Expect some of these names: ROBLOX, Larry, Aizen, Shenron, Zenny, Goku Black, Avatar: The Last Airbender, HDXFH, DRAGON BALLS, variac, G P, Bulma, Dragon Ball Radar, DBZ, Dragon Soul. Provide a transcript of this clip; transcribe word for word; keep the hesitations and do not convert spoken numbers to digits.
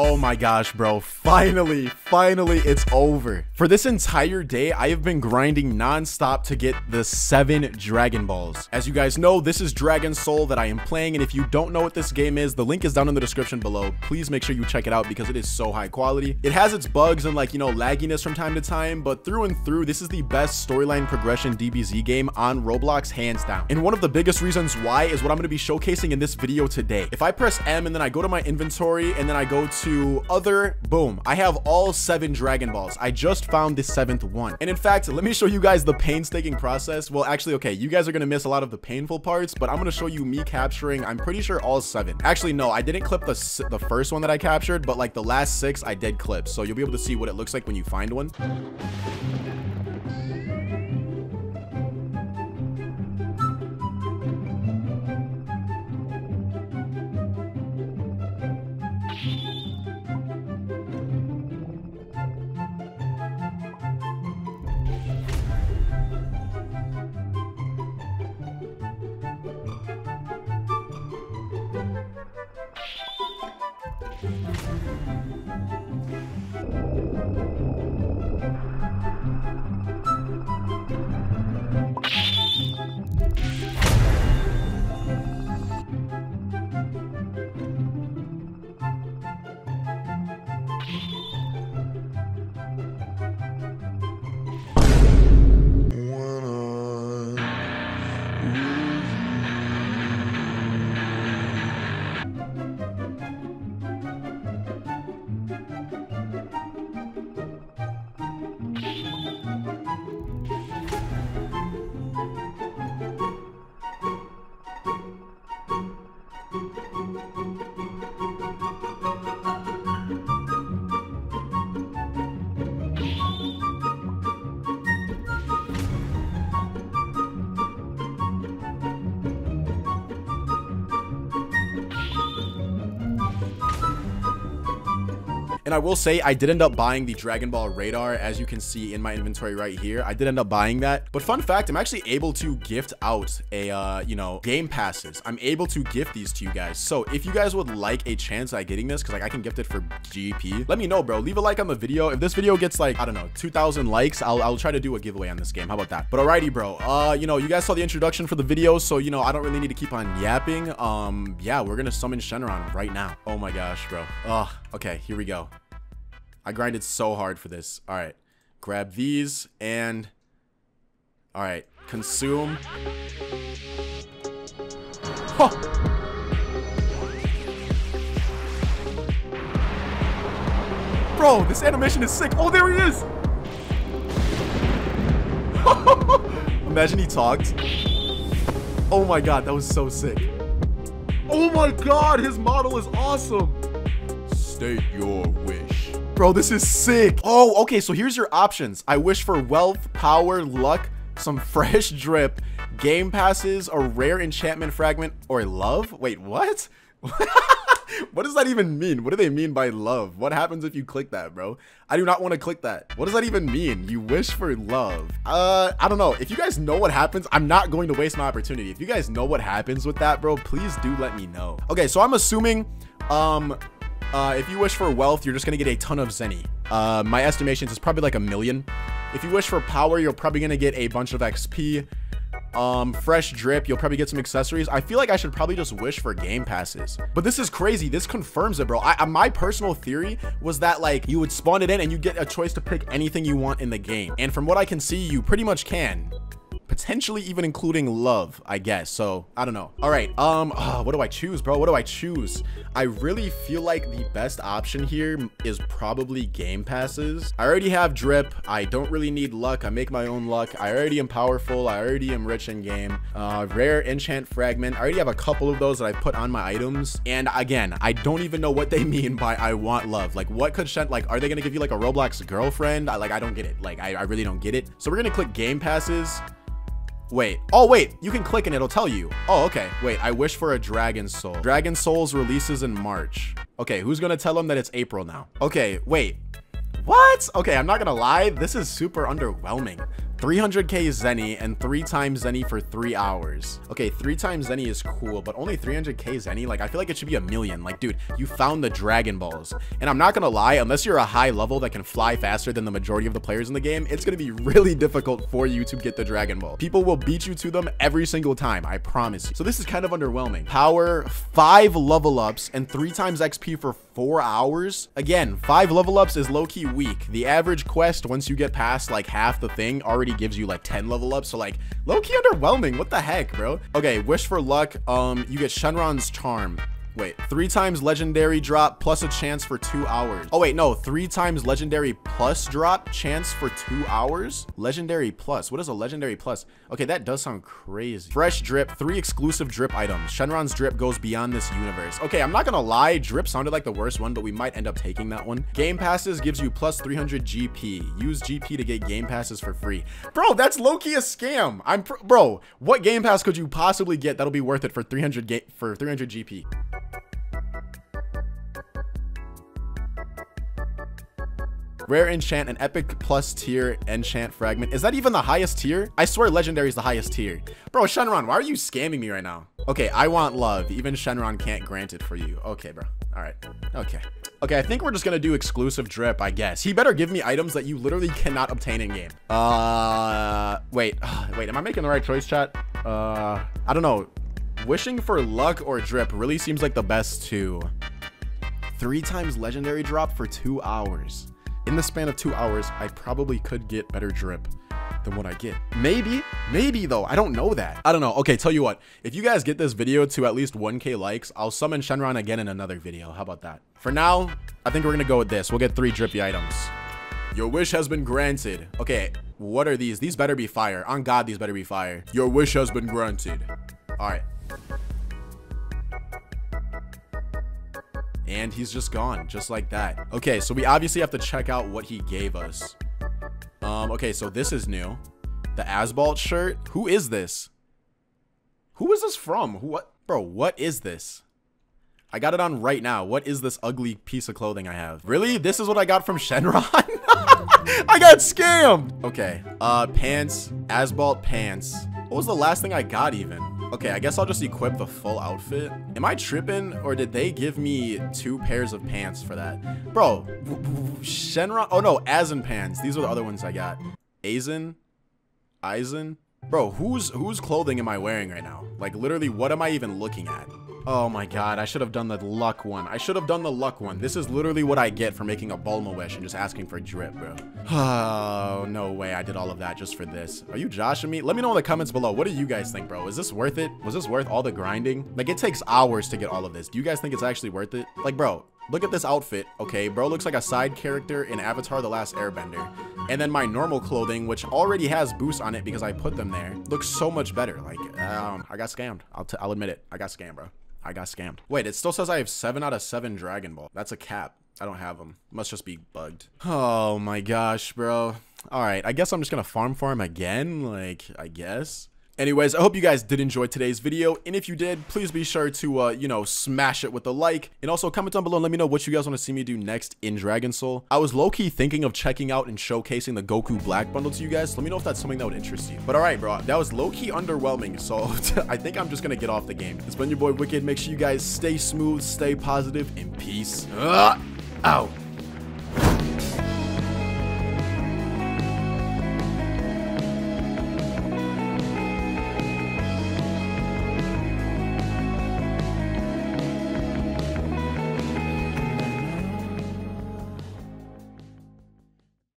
Oh my gosh, bro. Finally, finally, it's over. For this entire day, I have been grinding non-stop to get the seven Dragon Balls. As you guys know, this is Dragon Soul that I am playing, and if you don't know what this game is, the link is down in the description below. Please make sure you check it out because it is so high quality. It has its bugs and, like, you know, lagginess from time to time, but through and through, this is the best storyline progression D B Z game on Roblox, hands down. And one of the biggest reasons why is what I'm going to be showcasing in this video today. If I press M and then I go to my inventory and then I go to other, boom, I have all seven Dragon Balls. I just found the seventh one. And in fact, let me show you guys the painstaking process. Well, actually, okay, you guys are gonna miss a lot of the painful parts, but I'm gonna show you me capturing, I'm pretty sure, all seven. Actually, no, I didn't clip the, the first one that I captured, but like the last six I did clip. So you'll be able to see what it looks like when you find one. And I will say I did end up buying the Dragon Ball Radar, as you can see in my inventory right here. I did end up buying that. But fun fact, I'm actually able to gift out a, uh, you know, game passes. I'm able to gift these to you guys. So if you guys would like a chance at getting this, because like I can gift it for G P, let me know, bro. Leave a like on the video. If this video gets like, I don't know, two thousand likes, I'll, I'll try to do a giveaway on this game. How about that? But alrighty, bro. Uh, you know, you guys saw the introduction for the video, so, you know, I don't really need to keep on yapping. Um, yeah, we're going to summon Shenron right now. Oh my gosh, bro. Ugh. Okay, here we go. I grinded so hard for this. All right, grab these and... All right, consume. Oh! Bro, this animation is sick. Oh, there he is. Imagine he talked. Oh my God, that was so sick. Oh my God, his model is awesome. State your wish. Bro, this is sick. Oh, okay, so here's your options. I wish for wealth, power, luck, some fresh drip, game passes, a rare enchantment fragment, or love? Wait, what? What does that even mean? What do they mean by love? What happens if you click that, bro? I do not want to click that. What does that even mean? You wish for love. Uh, I don't know. If you guys know what happens, I'm not going to waste my opportunity. If you guys know what happens with that, bro, please do let me know. Okay, so I'm assuming, um... Uh, if you wish for wealth, you're just going to get a ton of zenny. Uh, my estimations is probably like a million. If you wish for power, you're probably going to get a bunch of X P. Um, fresh drip, you'll probably get some accessories. I feel like I should probably just wish for game passes. But this is crazy. This confirms it, bro. I, I, my personal theory was that, like, you would spawn it in and you get a choice to pick anything you want in the game. And from what I can see, you pretty much can. Potentially even including love, I guess. So I don't know. All right, um oh, what do I choose, bro? What do I choose? I really feel like the best option here is probably game passes. I already have drip. I don't really need luck. I make my own luck. I already am powerful. I already am rich in game. Uh rare enchant fragment, I already have a couple of those that I put on my items. And again, I don't even know what they mean by I want love. Like, what could Shen, like, are they gonna give you like a Roblox girlfriend? I like I don't get it. Like I, I really don't get it. So we're gonna click game passes. Wait, oh wait, you can click and it'll tell you. Oh, okay, wait, I wish for a Dragon Soul. Dragon Souls releases in March. Okay, who's gonna tell them that it's April now? Okay, wait, what? Okay, I'm not gonna lie, this is super underwhelming. three hundred K Zenny and three times Zenny for three hours. Okay, three times Zenny is cool, but only three hundred K Zenny? Like, I feel like it should be a million. Like, dude, you found the Dragon Balls. And I'm not gonna lie, unless you're a high level that can fly faster than the majority of the players in the game, it's gonna be really difficult for you to get the Dragon Ball. People will beat you to them every single time, I promise you. So this is kind of underwhelming. Power, five level ups, and three times X P for four hours? Again, five level ups is low-key weak. The average quest, once you get past like half the thing, already gives you like ten level ups. So like, low-key underwhelming. What the heck, bro? Okay, wish for luck. Um, you get Shenron's charm. Wait, three times legendary drop plus a chance for two hours. Oh wait, no, three times legendary plus drop chance for two hours? Legendary plus, what is a legendary plus? Okay, that does sound crazy. Fresh drip, three exclusive drip items. Shenron's drip goes beyond this universe. Okay, I'm not gonna lie, drip sounded like the worst one, but we might end up taking that one. Game passes gives you plus three hundred G P. Use G P to get game passes for free. Bro, that's low-key a scam. I'm, pr bro, what game pass could you possibly get that'll be worth it for three hundred, ga for three hundred G P? Rare enchant, an epic plus tier enchant fragment. Is that even the highest tier? I swear legendary is the highest tier. Bro, Shenron, why are you scamming me right now? Okay, I want love. Even Shenron can't grant it for you. Okay, bro. All right. Okay. Okay, I think we're just gonna do exclusive drip, I guess. He better give me items that you literally cannot obtain in-game. Uh, wait. Wait, am I making the right choice, chat? Uh, I don't know. Wishing for luck or drip really seems like the best two. Three times legendary drop for two hours. In the span of two hours, I probably could get better drip than what I get. Maybe, maybe though. I don't know that. I don't know. Okay, tell you what. If you guys get this video to at least one K likes, I'll summon Shenron again in another video. How about that? For now, I think we're gonna go with this. We'll get three drippy items. Your wish has been granted. Okay, what are these? These better be fire. On God, these better be fire. Your wish has been granted. All right. And he's just gone, just like that. Okay, so we obviously have to check out what he gave us. Um, okay, so this is new. The Asphalt shirt. Who is this? Who is this from? Who, what? Bro, what is this? I got it on right now. What is this ugly piece of clothing I have? Really? This is what I got from Shenron? I got scammed! Okay, uh, pants, Asphalt pants. What was the last thing I got even? Okay, I guess I'll just equip the full outfit. Am I tripping or did they give me two pairs of pants for that? Bro, Shenron, oh no, Aizen pants. These are the other ones I got. Aizen, Aizen. Bro, whose whose clothing am I wearing right now? Like literally, what am I even looking at? Oh my God, I should have done the luck one. I should have done the luck one. This is literally what I get for making a Bulma wish and just asking for drip, bro. Oh, no way I did all of that just for this. Are you joshing me? Let me know in the comments below. What do you guys think, bro? Is this worth it? Was this worth all the grinding? Like, it takes hours to get all of this. Do you guys think it's actually worth it? Like, bro, look at this outfit. Okay, bro looks like a side character in Avatar: The Last Airbender. And then my normal clothing, which already has boosts on it because I put them there, looks so much better. Like, um, I got scammed. I'll, t I'll admit it. I got scammed, bro. I got scammed. Wait, it still says I have seven out of seven Dragon Ball. That's a cap. I don't have them. Must just be bugged. Oh my gosh, bro. All right, I guess I'm just gonna farm for him again. Like, I guess. Anyways, I hope you guys did enjoy today's video, and if you did, please be sure to, uh, you know, smash it with a like, and also comment down below and let me know what you guys want to see me do next in Dragon Soul. I was low-key thinking of checking out and showcasing the Goku Black bundle to you guys. Let me know if that's something that would interest you. But alright, bro, that was low-key underwhelming, so I think I'm just gonna get off the game. It's been your boy Wicked. Make sure you guys stay smooth, stay positive, and peace uh, out.